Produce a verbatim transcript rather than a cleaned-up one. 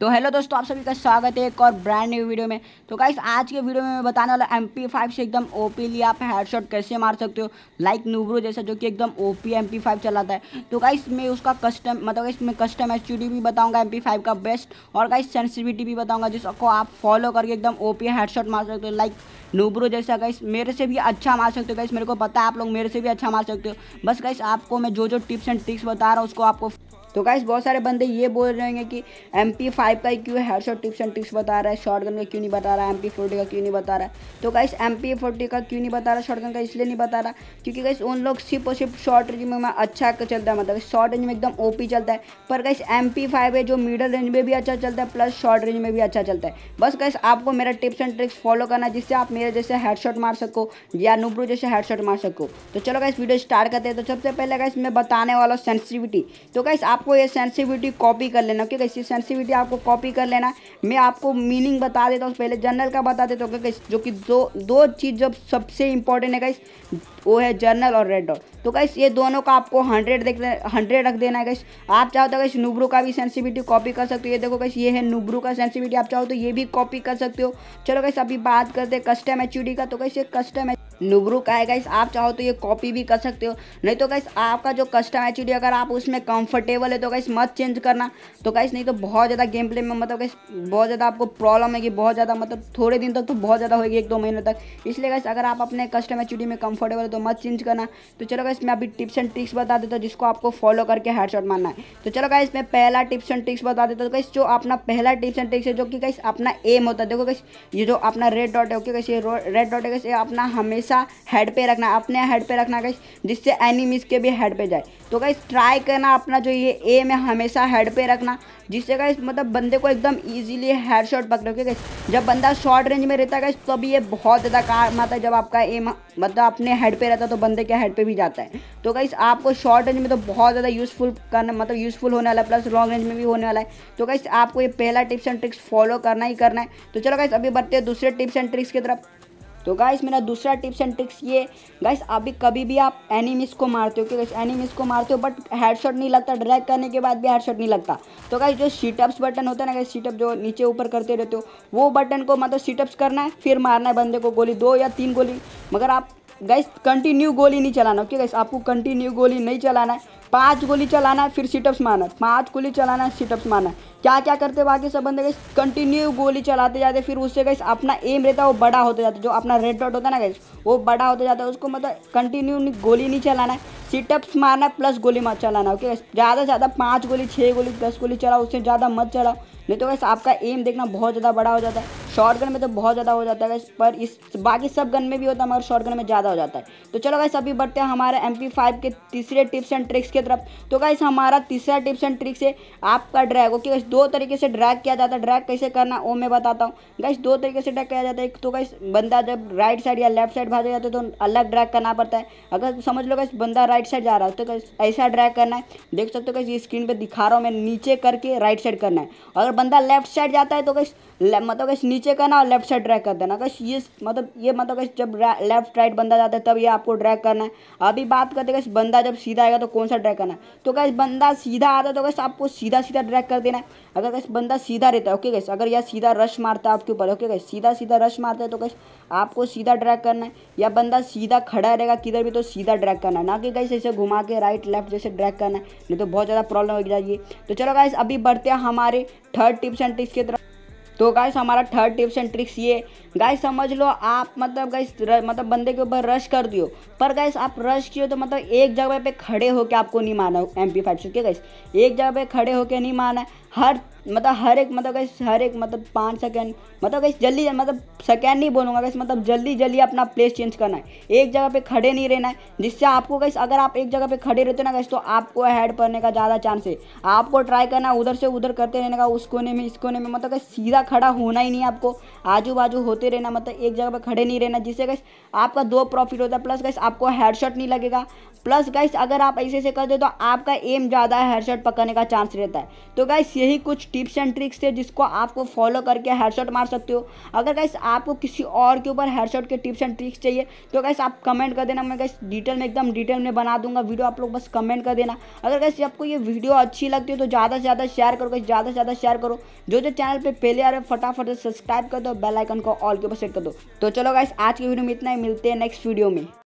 तो हेलो दोस्तों, आप सभी का स्वागत है एक और ब्रांड न्यू वीडियो में। तो गाइस आज के वीडियो में मैं बताने वाला एम पी फाइव से एकदम ओपीली आप हेडशॉट कैसे मार सकते हो, लाइक नोब्रू जैसा, जो कि एकदम ओपी एम पी फाइव चलाता है। तो गाइस मैं उसका कस्टम मतलब इसमें कस्टम एचडी भी बताऊंगा एम पी फाइव का बेस्ट, और गाइस सेंसिटिविटी भी बताऊंगा जिसको आप फॉलो करके एकदम ओपी हेडशॉट मार सकते हो लाइक नोब्रू जैसा। गाइस मेरे से भी अच्छा मार सकते हो, गाइस मेरे को पता है आप लोग मेरे से भी अच्छा मार सकते हो। बस गाइस आपको मैं जो जो टिप्स एंड ट्रिक्स बता रहा हूँ उसको आपको। तो गाइस बहुत सारे बंदे ये बोल रहे हैं कि एम पी फाइव का क्यों हेडशॉट टिप्स एंड ट्रिक्स बता रहा है, शॉटगन का क्यों नहीं बता रहा है, एम पी फोर्टी का क्यों नहीं बता रहा है। तो गाइस एम पी फोर्टी का क्यों नहीं बता रहा, शॉटगन का इसलिए नहीं बता रहा क्योंकि गाइस उन लोग सिर्फ और सिर्फ शॉर्ट रेंज में अच्छा चलता है, मतलब शॉर्ट रेंज में एकदम ओपी चलता है। पर गाइस एम पी फाइव है जो मिडल रेंज में भी अच्छा चलता है प्लस शॉर्ट रेंज में भी अच्छा चलता है। बस गाइस आपको मेरा टिप्स एंड ट्रिक्स फॉलो करना है जिससे आप मेरे जैसे हेडशॉट मार सको या नोब्रू जैसे हेडशॉट मार सको। तो चलो गाइस वीडियो स्टार्ट करते हैं। तो सबसे पहले गाइस मैं बताने वाला हूँ सेंसिटिविटी। तो गाइस आपको ये सेंसिटिविटी कॉपी कर लेना, ओके गाइस ये सेंसिटिविटी आपको कॉपी कर लेना। मैं आपको मीनिंग बता देता हूँ, पहले जनरल का बता देता हूँ गाइस, जो कि दो दो चीज़ जब सबसे इंपॉर्टेंट है गाइस वो है जनरल और रेड डॉट। तो गाइस ये दोनों का आपको हंड्रेड देख हंड्रेड रख देना है गाइस। आप चाहो तो गाइस नोब्रू का भी सेंसिटिविटी कॉपी कर सकते हो। ये देखो गाइस ये है नोब्रू का सेंसिटिविटी, आप चाहो तो ये भी कॉपी कर सकते हो। चलो गाइस अभी बात करते हैं कस्टम एचडी का। तो गाइस ये कस्टम नोब्रू का है गाइस, आप चाहो तो ये कॉपी भी कर सकते हो, नहीं तो गाइस आपका जो कस्टम एचडी अगर आप उसमें कंफर्टेबल है तो गाइस मत चेंज करना। तो गाइस नहीं तो बहुत ज़्यादा गेम प्ले में मतलब गाइस बहुत ज़्यादा आपको प्रॉब्लम है कि बहुत ज़्यादा मतलब थोड़े दिन तक तो बहुत ज़्यादा होगी, एक दो महीने तक। इसलिए गाइस अगर आप अपने कस्टम एचडी में कंफर्टेबल है तो मत चेंज करना। तो चलो गाइस मैं अभी टिप्स एंड ट्रिक्स बता देता हूँ जिसको आपको फॉलो करके हेडशॉट मारना है। तो चलो गाइस मैं पहला टिप्स एंड ट्रिक्स बता देता हूँ। गाइस जो अपना पहला टिप्स एंड ट्रिक्स है जो कि गाइस अपना एम होता है, देखो गाइस ये जो अपना रेड डॉट है, ओके गाइस ये रेड डॉट है गाइस ये अपना हमेशा हेड पे रखना, अपने हेड पे रखना गाइस, जिससे एनिमीज के भी हेड पे जाए। तो गाइस ट्राई करना अपना जो ये एम है हमेशा हेड पे रखना, जिससे गाइस मतलब बंदे को एकदम इजीली हेडशॉट पकड़ोगे गाइस। जब बंदा शॉर्ट रेंज में रहता है गाइस तभी ये बहुत ज़्यादा काम आता है, जब आपका एम मतलब अपने हेड पे रहता है तो बंदे के हेड पे भी जाता है। तो गाइस आपको शॉर्ट रेंज में तो बहुत ज़्यादा यूजफुल करना मतलब यूजफुल होने वाला है, प्लस लॉन्ग रेंज में भी होने वाला है। तो गाइस आपको ये पहला टिप्स एंड ट्रिक्स फॉलो करना ही करना है। तो चलो गाइस अभी बढ़ते हैं दूसरे टिप्स एंड ट्रिक्स की तरफ। तो गाइस मेरा दूसरा टिप्स एंड ट्रिक्स ये गाइस, अभी कभी भी आप एनिमीज को मारते हो, क्योंकि गाइस एनिमीज को मारते हो बट हेडशॉट नहीं लगता, ड्रैग करने के बाद भी हेडशॉट नहीं लगता। तो गाइस जो सीटअप्स बटन होता है ना गाइस, सीटअप जो नीचे ऊपर करते रहते हो, वो बटन को मतलब सीटअप्स करना है, फिर मारना है बंदे को गोली, दो या तीन गोली, मगर आप गाइस कंटिन्यू गोली नहीं चलाना। ओके गाइस आपको कंटिन्यू गोली नहीं चलाना है, पाँच गोली चलाना है फिर सीटअप्स मारना है, पाँच गोली चलाना है सीटअप्स मारना है। क्या क्या करते बाकी सब बंदे गाइस कंटिन्यू गोली चलाते जाते, फिर उससे गाइस अपना एम रहता है वो बड़ा होता जाता है, जो अपना रेड डॉट होता है ना गाइस वो बड़ा होता जाता है। उसको मतलब कंटिन्यू गोली नहीं चलाना है, सीटअप्स मारना है प्लस गोली मत चलाना। ओके गाइस ज़्यादा से ज़्यादा पाँच गोली, छः गोली, दस गोली चलाओ, उससे ज़्यादा मत चलाओ, नहीं तो गाइस आपका एम देखना बहुत ज़्यादा बड़ा हो जाता है। शॉटगन में तो बहुत ज़्यादा हो जाता है गाइस, पर इस बाकी सब गन में भी होता है मगर शॉटगन में ज़्यादा हो जाता है। तो चलो गाइस अभी बढ़ते हैं हमारे एम पी फाइव के तीसरे टिप्स एंड ट्रिक्स की तरफ। तो गाइस हमारा तीसरा टिप्स एंड ट्रिक्स है आपका ड्रैग। ओके गाइस दो तरीके से ड्रैग किया जाता है, ड्रैग कैसे करना वो मैं बताता हूँ गाइस। दो तरीके से ड्रैग किया जाता है, एक तो गाइस बंदा जब राइट साइड या लेफ्ट साइड भागा जाता है तो अलग ड्रैग करना पड़ता है। अगर समझ लो गाइस बंदा राइट साइड जा रहा हो तो गाइस ऐसा ड्रैग करना है, देख सकते हो गाइस ये स्क्रीन पर दिखा रहा हूँ मैं, नीचे करके राइट साइड करना है। अगर बंदा लेफ्ट साइड जाता है तो गाइस मतलब गाइस नीचे करना और लेफ्ट साइड ड्रैग कर देना गाइस। ये मतलब ये मतलब गाइस जब लेफ्ट राइट बंदा जाता है तब ये आपको ड्रैग करना है। अभी बात करते हैं गाइस बंदा जब सीधा आएगा तो कौन सा ड्रैग करना है। तो गाइस बंदा सीधा आता है तो गाइस आपको सीधा सीधा ड्रैग कर देना है। अगर गाइस बंदा सीधा रहता है, ओके गाइस अगर यह सीधा रश मारता है आपके ऊपर, ओके गाइस सीधा सीधा रश मारता है तो गाइस आपको सीधा ड्रैग करना है, या बंदा सीधा खड़ा रहेगा किधर भी तो सीधा ड्रैग करना है, ना कि गाइस ऐसे घुमा के राइट लेफ्ट जैसे ड्रैग करना है, नहीं तो बहुत ज़्यादा प्रॉब्लम हो जाएगी। तो चलो गाइस अभी बढ़ते हैं हमारे थर्ड टिप्स एंड ट्रिक्स की तरफ। तो गाइस हमारा थर्ड टिप्स एंड ट्रिक्स ये गाइस, समझ लो आप मतलब गाइस मतलब बंदे के ऊपर रश कर दियो, पर गाइस आप रश किए तो मतलब एक जगह पे खड़े होकर आपको नहीं मारना एम पी फाइव से। ओके गाइस एक जगह पे खड़े होकर नहीं मारना है, हर मतलब हर एक मतलब गाइस हर एक मतलब पाँच सेकेंड मतलब गाइस जल्दी मतलब सेकेंड नहीं बोलूँगा गाइस, मतलब जल्दी जल्दी अपना प्लेस चेंज करना है, एक जगह पे खड़े नहीं रहना है। जिससे आपको गाइस अगर आप एक जगह पे खड़े रहते हो ना गाइस तो आपको हेड पड़ने का ज़्यादा चांस है। आपको ट्राई करना उधर से उधर करते रहने का, उस कोने में इस कोने में, मतलब गाइस सीधा खड़ा होना ही नहीं, आपको आजू बाजू होते रहना, मतलब एक जगह पर खड़े नहीं रहना, जिससे गाइस आपका दो प्रॉफिट होता है, प्लस गाइस आपको हेडशॉट नहीं लगेगा, प्लस गाइस अगर आप ऐसे ऐसे करते हो तो आपका एम ज़्यादा हेडशॉट पकड़ने का चांस रहता है। तो गाइस यही कुछ टिप्स एंड ट्रिक्स थे जिसको आपको फॉलो करके हेडशॉट मार सकते हो। अगर गाइस आपको किसी और के ऊपर हेडशॉट के टिप्स एंड ट्रिक्स चाहिए तो गाइस आप कमेंट कर देना, मैं गाइस डिटेल में एकदम डिटेल में बना दूंगा वीडियो, आप लोग बस कमेंट कर देना। अगर गाइस आपको ये वीडियो अच्छी लगती है तो ज़्यादा से ज़्यादा शेयर करो गाइस, ज़्यादा से ज़्यादा शेयर करो। जो जो चैनल पर पहले आ रहे फटाफट सब्सक्राइब कर दो, बेल आइकन को ऑल के ऊपर सेट कर दो। तो चलो गाइस आज के वीडियो में इतना ही, मिलते हैं नेक्स्ट वीडियो में।